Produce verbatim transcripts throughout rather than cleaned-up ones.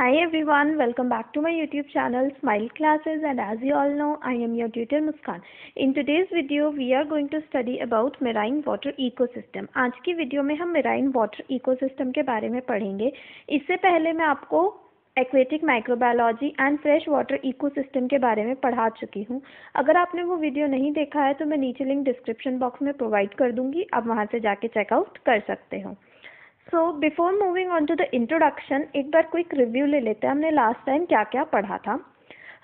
Hi everyone, welcome back to my YouTube channel Smile Classes, and as you all know, I am your tutor Muskan. In today's video, we are going to study about marine water ecosystem. आज की video में हम marine water ecosystem के बारे में पढ़ेंगे. इससे पहले मैं आपको aquatic microbiology and fresh water ecosystem के बारे में पढ़ा चुकी हूँ. अगर आपने वो वीडियो नहीं देखा है तो मैं नीचे लिंक डिस्क्रिप्शन बॉक्स में प्रोवाइड कर दूँगी, आप वहाँ से जाके चेकआउट कर सकते हो. So before moving on to the introduction, एक बार क्विक रिव्यू ले लेते हैं. हमने लास्ट टाइम क्या क्या पढ़ा था.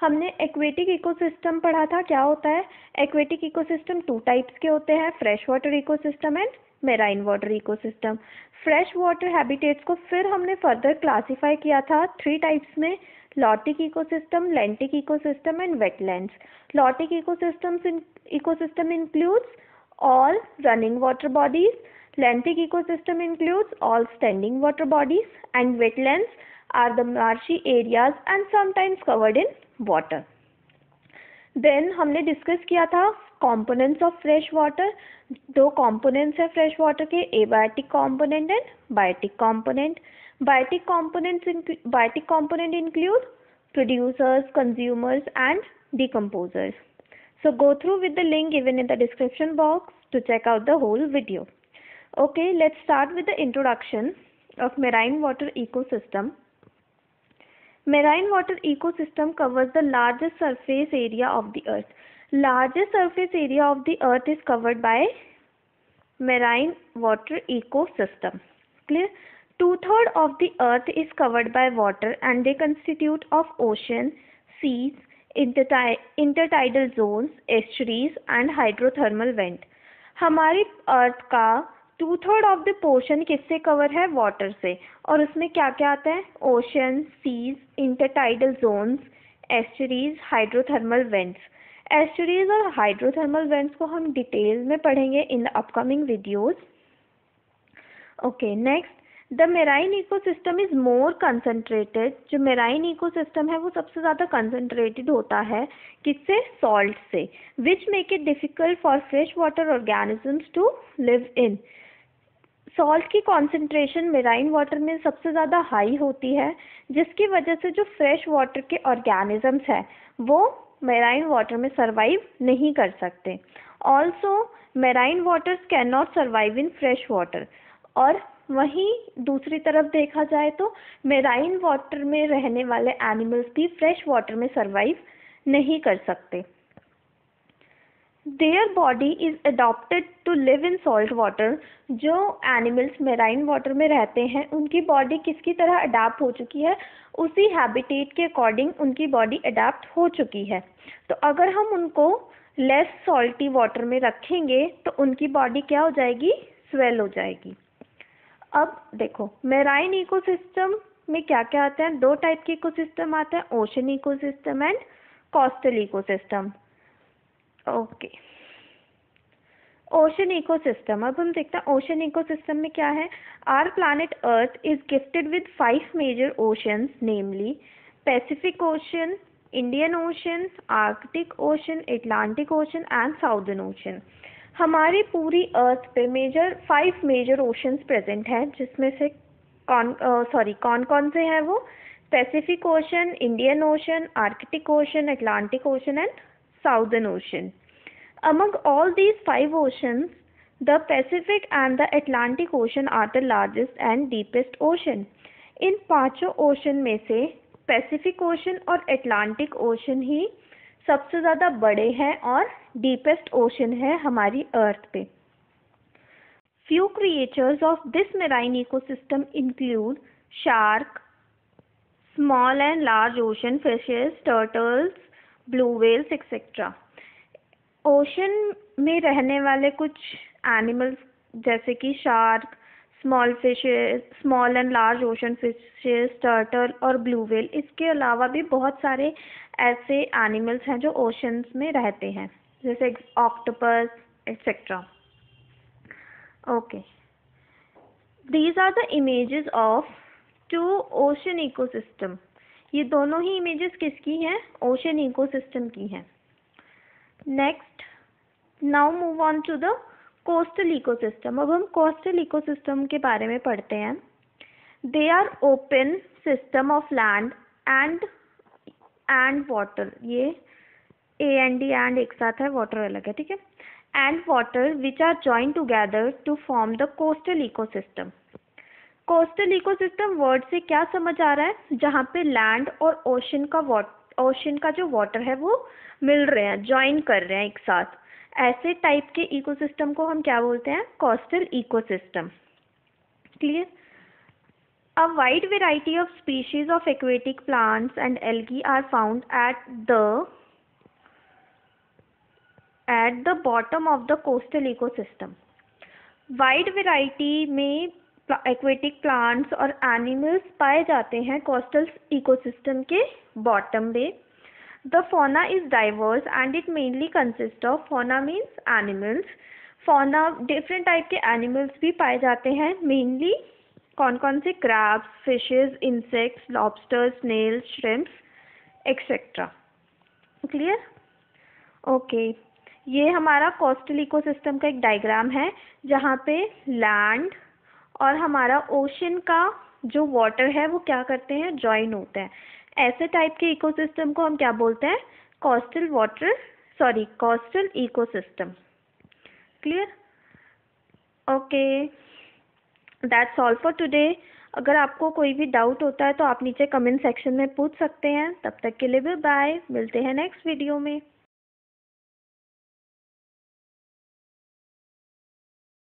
हमने एक्वेटिक इकोसिस्टम पढ़ा था. क्या होता है एक्वेटिक इकोसिस्टम? टू टाइप्स के होते हैं, fresh water ecosystem and marine water ecosystem. Fresh water habitats को फिर हमने फर्दर क्लासीफाई किया था थ्री टाइप्स में, lotic ecosystem, lentic ecosystem and wetlands. Lotic ecosystems ecosystem includes all running water bodies, lentic ecosystem includes all standing water bodies, and wetlands are the marshy areas and sometimes covered in water. Then हमने discuss किया था components of fresh water. दो components है fresh water के, abiotic component and biotic component. Biotic components biotic component include producers, consumers and decomposers. So go through with the link given in the description box to check out the whole video. Okay, let's start with the introduction of marine water ecosystem. Marine water ecosystem covers the largest surface area of the earth. Largest surface area of the earth is covered by marine water ecosystem. Clear? two thirds of the earth is covered by water and they constitute of ocean, seas, intertidal zones, estuaries and hydrothermal vent. हमारी earth का two third of the portion किससे cover है? Water से. और उसमें क्या क्या आता है? Ocean, seas, intertidal zones, estuaries, hydrothermal vents. Estuaries और हाइड्रोथर्मल वेंट्स को हम डिटेल में पढ़ेंगे in the upcoming videos. Okay, next the marine ecosystem is more concentrated. जो मेराइन इकोसिस्टम है वो सबसे ज़्यादा कंसनट्रेटेड होता है किससे? सॉल्ट से, which make it difficult for fresh water organisms to live in. Salt की कॉन्सेंट्रेशन मेराइन वाटर में सबसे ज़्यादा हाई होती है, जिसकी वजह से जो फ्रेश वाटर के ऑर्गेनिजम्स हैं वो मेराइन वाटर में सर्वाइव नहीं कर सकते. Also marine waters can not survive in fresh water. और वहीं दूसरी तरफ देखा जाए तो मेराइन वाटर में रहने वाले एनिमल्स भी फ्रेश वाटर में सर्वाइव नहीं कर सकते. Their body is adopted to live in salt water. जो animals marine water में रहते हैं उनकी body किसकी तरह adapt हो चुकी है? उसी habitat के according उनकी body adapt हो चुकी है. तो अगर हम उनको less salty water में रखेंगे तो उनकी body क्या हो जाएगी? swell हो जाएगी. अब देखो marine ecosystem में क्या क्या आता है. दो type के ecosystem आते हैं, ocean ecosystem and coastal ecosystem. Okay, ocean ecosystem. अब हम देखते हैं ओशन इकोसिस्टम में क्या है. Our planet earth is gifted with five major oceans, namely Pacific ocean, Indian ocean, Arctic ocean, Atlantic ocean and southern ocean. हमारी पूरी earth पे major five major oceans present हैं, जिसमें से कौन सॉरी uh, कौन कौन से हैं वो? Pacific ocean, Indian ocean, Arctic ocean, Atlantic ocean and Southern Ocean. Among all these five oceans, the Pacific and the Atlantic Ocean are the largest and deepest ocean. इन पांचों ocean में से Pacific Ocean और Atlantic Ocean ही सबसे ज़्यादा बड़े हैं और deepest ocean है हमारी Earth पे. Few creatures of this marine ecosystem include shark, small and large ocean fishes, turtles, blue whales etcetera. Ocean में रहने वाले कुछ एनिमल्स जैसे कि shark, small fishes, small and large ocean fishes, turtle और ब्लू व्हेल, इसके अलावा भी बहुत सारे ऐसे एनिमल्स हैं जो ओशंस में रहते हैं, जैसे octopus etcetera. Okay, these are the images of two ocean ecosystem. ये दोनों ही इमेजेस किसकी हैं? ओशन इकोसिस्टम की हैं. Next, now move on to the coastal ecosystem. अब हम कोस्टल इकोसिस्टम के बारे में पढ़ते हैं. They are open system of land and and water, ये ए एंड डी एंड एक साथ है, वाटर अलग है, ठीक है, and water which are joint together to form the coastal ecosystem. Coastal ecosystem word से क्या समझ आ रहा है, जहाँ पे लैंड और ओशन का ओशन का जो वाटर है वो मिल रहे हैं, ज्वाइन कर रहे हैं एक साथ, ऐसे टाइप के इकोसिस्टम को हम क्या बोलते हैं, coastal ecosystem. Clear. A wide variety of species of aquatic plants and algae are found at the at the bottom of the coastal ecosystem. Wide variety में एक्वेटिक प्लांट्स और एनिमल्स पाए जाते हैं कोस्टल इकोसिस्टम के bottom में। The fauna is diverse and it mainly consist of, fauna means animals, fauna different type के animals भी पाए जाते हैं, मेनली कौन कौन से, crabs, fishes, insects, lobsters, snails, shrimps etcetera. Clear. Okay, ये हमारा कोस्टल इकोसिस्टम का एक डायग्राम है जहाँ पे लैंड और हमारा ओशन का जो वाटर है वो क्या करते हैं, ज्वाइन होते हैं। ऐसे टाइप के इकोसिस्टम को हम क्या बोलते हैं, coastal water sorry coastal ecosystem. Clear. Okay, that's all for today. अगर आपको कोई भी डाउट होता है तो आप नीचे कमेंट सेक्शन में पूछ सकते हैं। तब तक के लिए बाय, मिलते हैं नेक्स्ट वीडियो में।